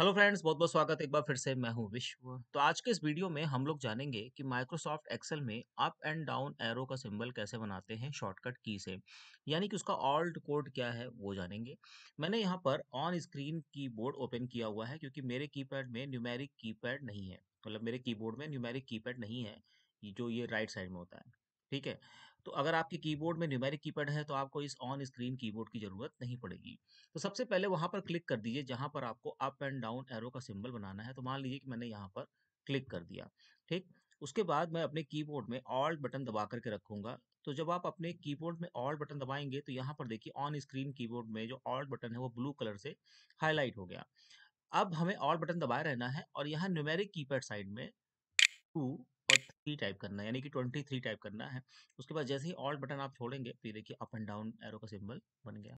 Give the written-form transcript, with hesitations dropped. Hello friends, बहुत बहुत स्वागत एक बार फिर से। मैं हूं विश्व। तो आज के इस वीडियो में हम लोग जानेंगे कि माइक्रोसॉफ्ट एक्सेल में अप एंड डाउन एरो का सिंबल कैसे बनाते हैं शॉर्टकट की से, यानी कि उसका ऑल्ट कोड क्या है वो जानेंगे। मैंने यहां पर ऑन स्क्रीन कीबोर्ड ओपन किया हुआ है क्योंकि मेरे कीपैड में न्यूमेरिक कीपैड नहीं है, मतलब मेरे कीबोर्ड में न्यूमेरिक कीपैड नहीं है जो ये राइट साइड में होता है। ठीक है, तो अगर आपके कीबोर्ड में न्यूमेरिक कीपैड है तो आपको इस ऑन स्क्रीन कीबोर्ड की जरूरत नहीं पड़ेगी। तो सबसे पहले वहां पर क्लिक कर दीजिए जहां पर आपको अप एंड डाउन एरो का सिंबल बनाना है। तो मान लीजिए कि मैंने यहां पर क्लिक कर दिया। ठीक, उसके बाद मैं अपने कीबोर्ड में ऑल्ट बटन दबा करके रखूंगा। तो जब आप अपने कीबोर्ड में ऑल्ट बटन दबाएंगे तो यहाँ पर देखिए ऑन स्क्रीन कीबोर्ड में जो ऑल्ट बटन है वो ब्लू कलर से हाईलाइट हो गया। अब हमें ऑल्ट बटन दबाए रहना है और यहाँ न्यूमेरिक कीपैड साइड में 2 और 3 टाइप करना है, यानी कि 23 टाइप करना है। उसके बाद जैसे ही ऑल्ट बटन आप छोड़ेंगे तो ये देखिए अप एंड डाउन एरो का सिंबल बन गया।